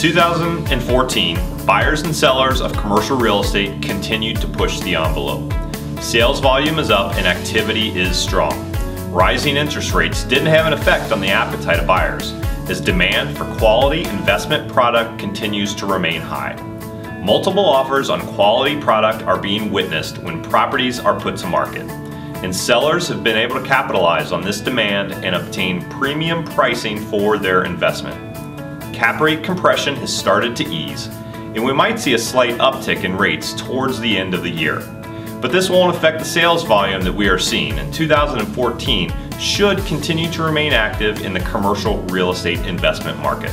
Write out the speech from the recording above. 2014, buyers and sellers of commercial real estate continued to push the envelope. Sales volume is up and activity is strong. Rising interest rates didn't have an effect on the appetite of buyers, as demand for quality investment product continues to remain high. Multiple offers on quality product are being witnessed when properties are put to market, and sellers have been able to capitalize on this demand and obtain premium pricing for their investment. Cap rate compression has started to ease, and we might see a slight uptick in rates towards the end of the year. But this won't affect the sales volume that we are seeing, and 2014 should continue to remain active in the commercial real estate investment market.